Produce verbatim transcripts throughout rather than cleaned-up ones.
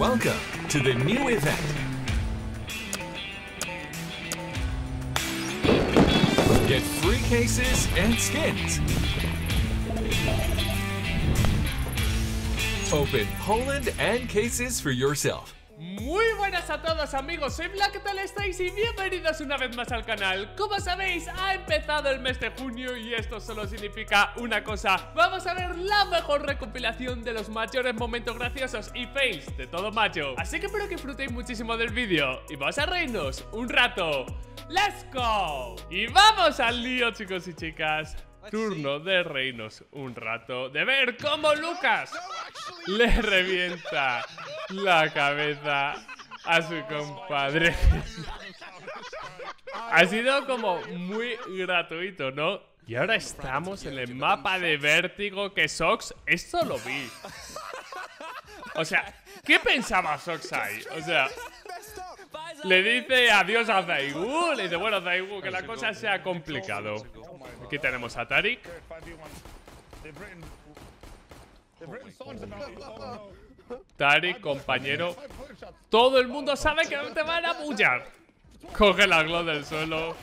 Welcome to the new event. Get free cases and skins. Open Poland and cases for yourself. Muy buenas a todos amigos, soy Black, ¿qué tal estáis? Y bienvenidos una vez más al canal. Como sabéis, ha empezado el mes de junio y esto solo significa una cosa. Vamos a ver la mejor recopilación de los mayores momentos graciosos y fails de todo mayo. Así que espero que disfrutéis muchísimo del vídeo y vamos a reírnos un rato. ¡Let's go! Y vamos al lío, chicos y chicas. Turno de reírnos un rato, de ver cómo Lucas le revienta la cabeza a su compadre. Ha sido como muy gratuito, ¿no? Y ahora estamos en el mapa de Vértigo que Sox... Esto lo vi. O sea, ¿qué pensaba Sox ahí? O sea... Le dice adiós a Zaywu. Le dice, bueno, Zaywu, que la cosa sea complicado. Aquí tenemos a Tariq. Tariq, compañero. Todo el mundo sabe que te van a bullar. Coge la glow del suelo.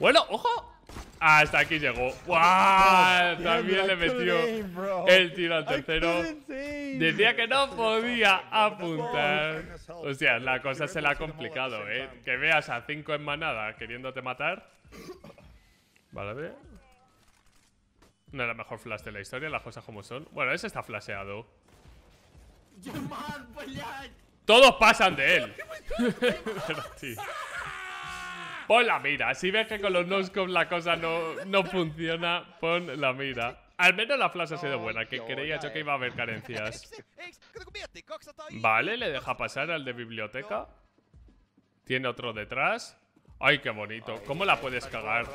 Bueno, ojo. Hasta aquí llegó. ¡Wow! También le metió el tiro al tercero. Decía que no podía apuntar. O sea, la cosa se la ha complicado, ¿eh? Que veas a cinco en manada queriéndote matar. Vale. No era el mejor flash de la historia, las cosas como son. Bueno, ese está flasheado. Todos pasan de él. Pero, tío. Pon la mira, si ves que con los noscopes la cosa no, no funciona, pon la mira. Al menos la flash ha sido buena, que creía yo que iba a haber carencias. Vale, le deja pasar al de biblioteca. Tiene otro detrás. Ay, qué bonito, ¿cómo la puedes cagar?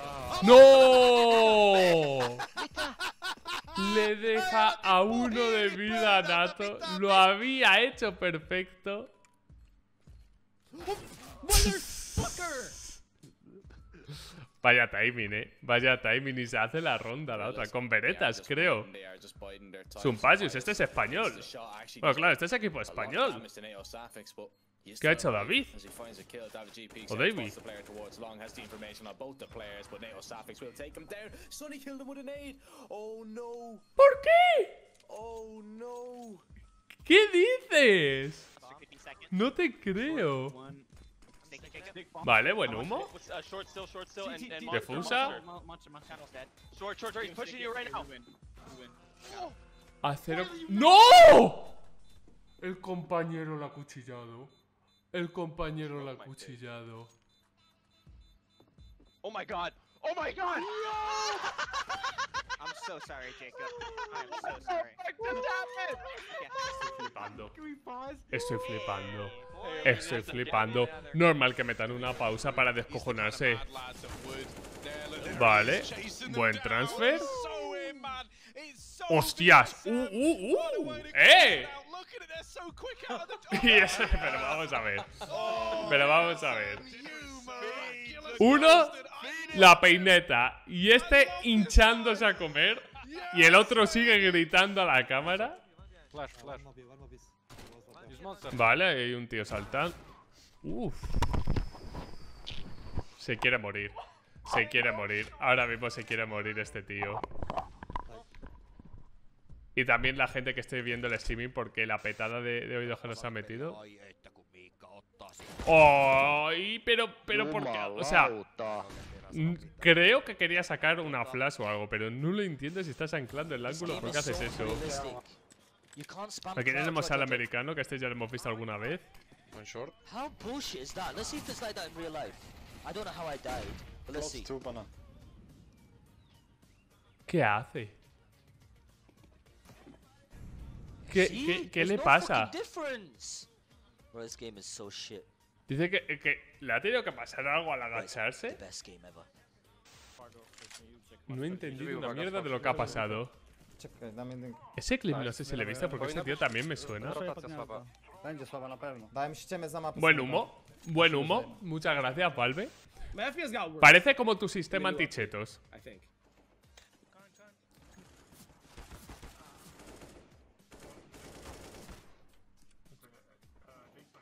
¡No! Le deja a uno de vida a Nato. Lo había hecho perfecto. Vaya timing, eh. Vaya timing. Y se hace la ronda la otra. Con veretas, creo. Es un Pasius. Este es español. Bueno, claro, este es equipo español. ¿Qué ha hecho David? O David. ¿Por qué? ¿Qué dices? No te creo. Vale, buen humo. Defusa. A cero. ¡No! El compañero la ha cuchillado. El compañero la ha cuchillado. Oh my god. Oh my god. I'm so sorry, Jacob. I'm so sorry. Estoy flipando. Estoy flipando. Estoy flipando. Normal que metan una pausa para descojonarse. Vale. Buen transfer. ¡Hostias! ¡Uh, uh, uh! ¡Eh! Pero vamos a ver. Pero vamos a ver. Uno, la peineta. Y este hinchándose a comer. Y el otro sigue gritando a la cámara. Flash, flash. Vale, hay un tío saltando. Uf. Se quiere morir. Se quiere morir. Ahora mismo se quiere morir este tío. Y también la gente que esté viendo el streaming porque la petada de, de oídos que nos ha metido. ¡Ay! Pero, pero, ¿por qué? O sea, creo que quería sacar una flash o algo, pero no lo entiendo si estás anclando el ángulo. ¿Por qué haces eso? Aquí tenemos al americano, que este ya lo hemos visto alguna vez. ¿Qué hace? ¿Qué, qué, qué le pasa? Dice que, que le ha tenido que pasar algo al agacharse. No he entendido una mierda de lo que ha pasado. Ese clip no sé si le he visto porque ese tío también me suena. Buen humo, buen humo. Muchas gracias, Valve. Parece como tu sistema antichetos.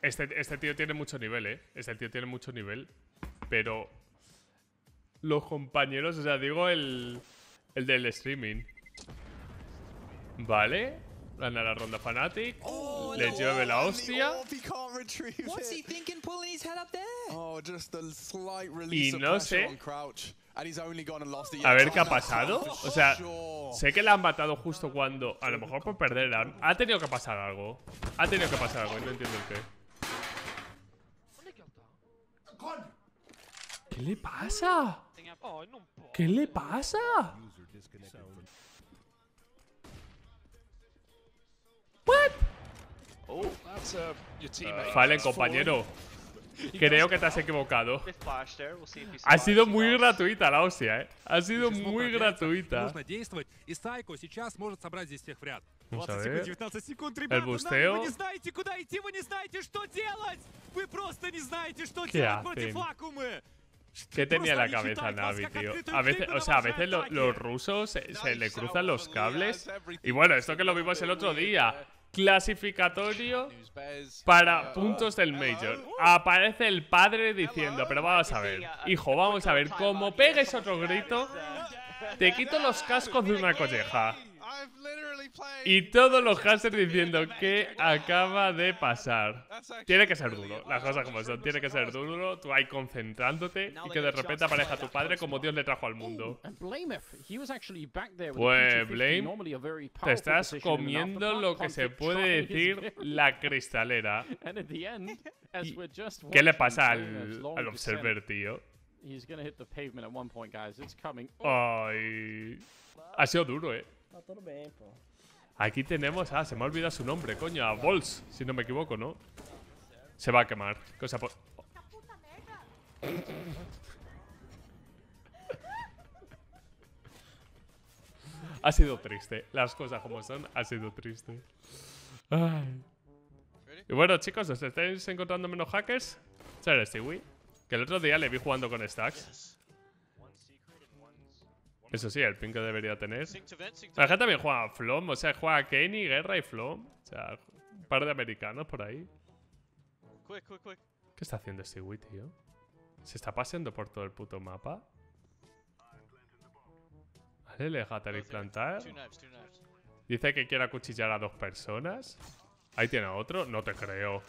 Este, este tío tiene mucho nivel, eh. Este tío tiene mucho nivel. Pero los compañeros, o sea, digo el, el del streaming. Vale. Gana la ronda Fnatic. Oh, le llueve la hostia. Y no sé. A ver qué ha pasado. O sea, sé que la han matado justo cuando... A lo mejor por perderla. Ha tenido que pasar algo. Ha tenido que pasar algo. No entiendo el qué. ¿Qué le pasa? ¿Qué le pasa? What? Oh, uh, Fallen, compañero. Creo que te has equivocado. Ha sido muy gratuita la hostia, eh. Ha sido muy gratuita. Vamos a ver. El busteo. ¿Qué hacen? ¿Qué tenía en la cabeza Navi, tío? A veces, o sea, a veces lo, los rusos se, se le cruzan los cables. Y bueno, esto que lo vimos el otro día. Clasificatorio para puntos del Major. Aparece el padre diciendo, pero vamos a ver, hijo, vamos a ver, como pegues otro grito, te quito los cascos de una colleja. Y todos los hashtags diciendo que acaba de pasar. Tiene que ser duro, las cosas como son. Tiene que ser duro, tú ahí concentrándote y que de repente aparezca tu padre como Dios le trajo al mundo. Pues Blame, te estás comiendo lo que se puede decir la cristalera. ¿Y qué le pasa al, al Observer, tío? Ay, ha sido duro, eh. Aquí tenemos... Ah, se me ha olvidado su nombre, coño. A Volts, si no me equivoco, ¿no? Se va a quemar. Cosa por... Ha sido triste. Las cosas como son, ha sido triste. Ay. Y bueno, chicos, ¿os estáis encontrando menos hackers? ¿Sabes, Stewie? Que el otro día le vi jugando con Stacks. Eso sí, el ping que debería tener. La gente también juega a Flom, o sea, juega a Kenny, Guerra y Flom. O sea, un par de americanos por ahí. ¿Qué está haciendo este Stewie, tío? ¿Se está paseando por todo el puto mapa? Vale, le deja a Tariq plantar. Dice que quiere acuchillar a dos personas. Ahí tiene a otro, no te creo.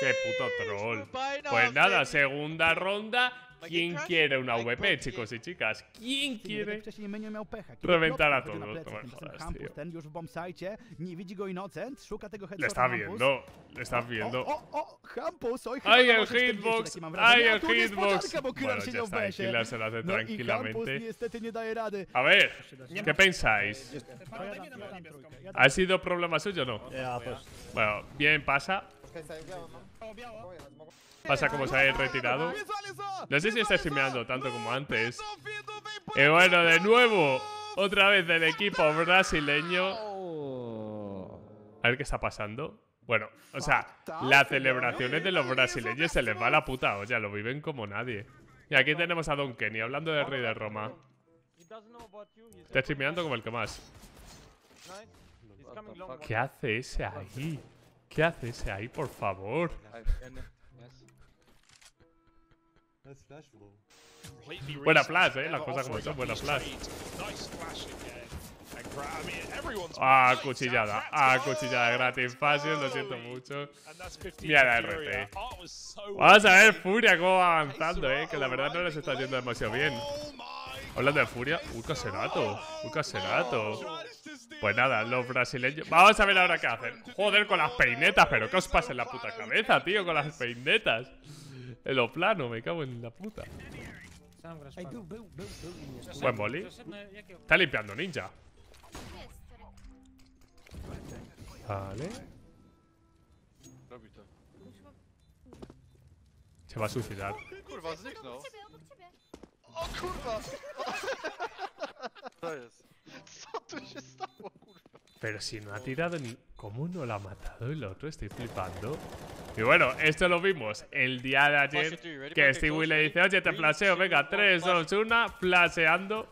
¡Qué puto troll! Pues nada, segunda ronda. ¿Quién quiere una V P, chicos y chicas? ¿Quién quiere reventar a todos? No me jodas, tío. Le estás viendo, le estás viendo. ¡Ay, el hitbox! ¡Ay, el hitbox! Bueno, ya está, el killer se lo hace tranquilamente. A ver, ¿qué pensáis? ¿Ha sido problema suyo o no? Bueno, bien, pasa. Pasa como se ha retirado. No sé si está streameando tanto como antes. Y bueno, de nuevo, otra vez del equipo brasileño. A ver qué está pasando. Bueno, o sea, las celebraciones de los brasileños se les va la puta olla. Lo viven como nadie. Y aquí tenemos a Don Kenny hablando del rey de Roma. Está streameando como el que más. ¿Qué hace ese ahí? ¿Qué hace ese ahí, por favor? Buena flash, eh, las cosas como son, buena flash. Ah, cuchillada, ah, cuchillada gratis, Pasius, lo siento mucho. Mira la R P. Vamos a ver Furia cómo va avanzando, eh, que la verdad no les está yendo demasiado bien. Hablando de Furia, un caserato, un caserato. Pues nada, los brasileños... Vamos a ver ahora qué hacen. Joder, con las peinetas, pero ¿qué os pasa en la puta cabeza, tío? Con las peinetas. En lo plano, me cago en la puta. Buen boli. Está limpiando ninja. Vale. Se va a suicidar. O kurwa! Co jest? Co tu się stało, kurwa? Pero si no ha tirado ni... ¿Cómo no la ha matado el otro? Estoy flipando. Y bueno, esto lo vimos el día de ayer. Que Stewie le dice, oye, te flasheo, venga, tres, dos, uno, flasheando.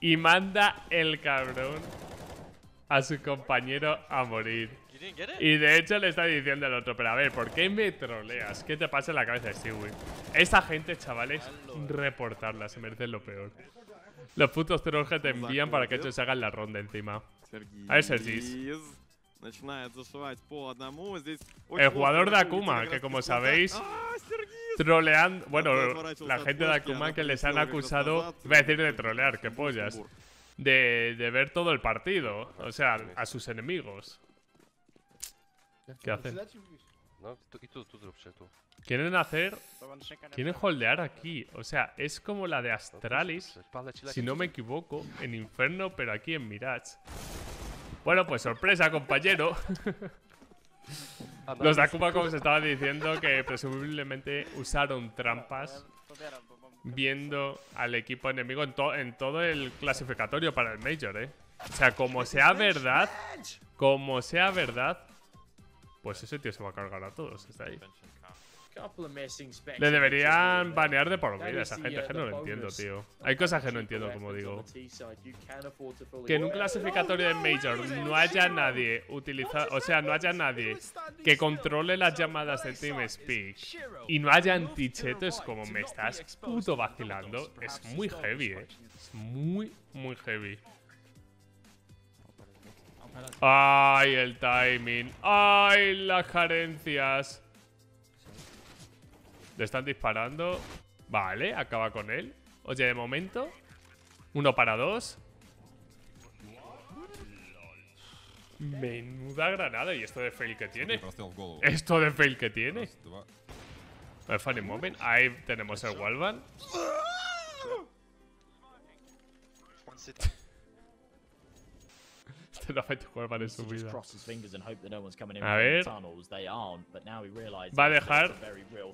Y manda el cabrón a su compañero a morir. Y de hecho le está diciendo al otro, pero a ver, ¿por qué me troleas? ¿Qué te pasa en la cabeza de Stewie? Esa gente, chavales, reportarla, se merecen lo peor. Los putos trolls que te envían para que ellos se hagan la ronda encima. A ver, Sergis. El jugador de Akuma, que como sabéis, trolean... Bueno, la gente de Akuma que les han acusado, iba a decir de trolear, que pollas. De, de ver todo el partido, o sea, a sus enemigos. ¿Qué hacen? Quieren hacer... Quieren holdear aquí, o sea, es como la de Astralis, si no me equivoco, en Inferno, pero aquí en Mirage. Bueno, pues sorpresa, compañero. Los de Akuma, como os estaba diciendo, que presumiblemente usaron trampas viendo al equipo enemigo en, to en todo el clasificatorio para el Major, ¿eh? O sea, como sea verdad, como sea verdad, pues ese tío se va a cargar a todos, está ahí. Le deberían banear de por vida a esa gente, que no lo entiendo, tío. Hay cosas que no entiendo, como digo. Que en un clasificatorio de Major no haya nadie utilizado, o sea, no haya nadie que controle las llamadas de TeamSpeak y no haya antichetos, como me estás puto vacilando, es muy heavy, eh. Es muy, muy heavy. Ay, el timing. Ay, las carencias. Le están disparando. Vale, acaba con él. Oye, de momento, uno para dos. Menuda granada. Y esto de fail que tiene. Esto de fail que tiene. A funny moment. Ahí tenemos el wallbang. No jugar en su vida. A ver. Va a dejar.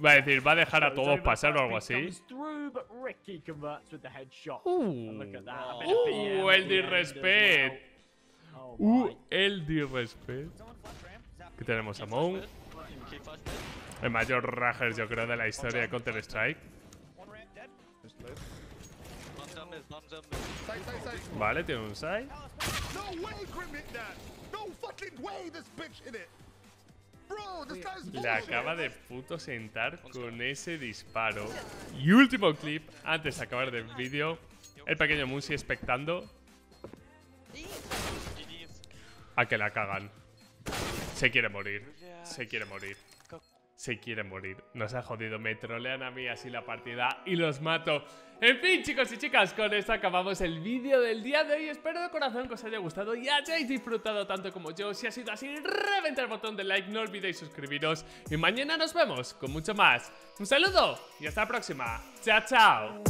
Va a decir, va a dejar a todos pasar o algo así. Uh, uh, el disrespect. Uh, el disrespect. Aquí tenemos a Monk. El mayor rager, yo creo, de la historia de Counter-Strike. Vale, tiene un side. Le acaba de puto sentar con ese disparo. Y último clip, antes de acabar el vídeo. El pequeño Moonsi expectando a que la cagan. Se quiere morir. Se quiere morir. Se quieren morir. Nos ha jodido. Me trolean a mí así la partida y los mato. En fin, chicos y chicas, con esto acabamos el vídeo del día de hoy. Espero de corazón que os haya gustado y hayáis disfrutado tanto como yo. Si ha sido así, reventad el botón de like. No olvidéis suscribiros. Y mañana nos vemos con mucho más. Un saludo y hasta la próxima. Chao, chao.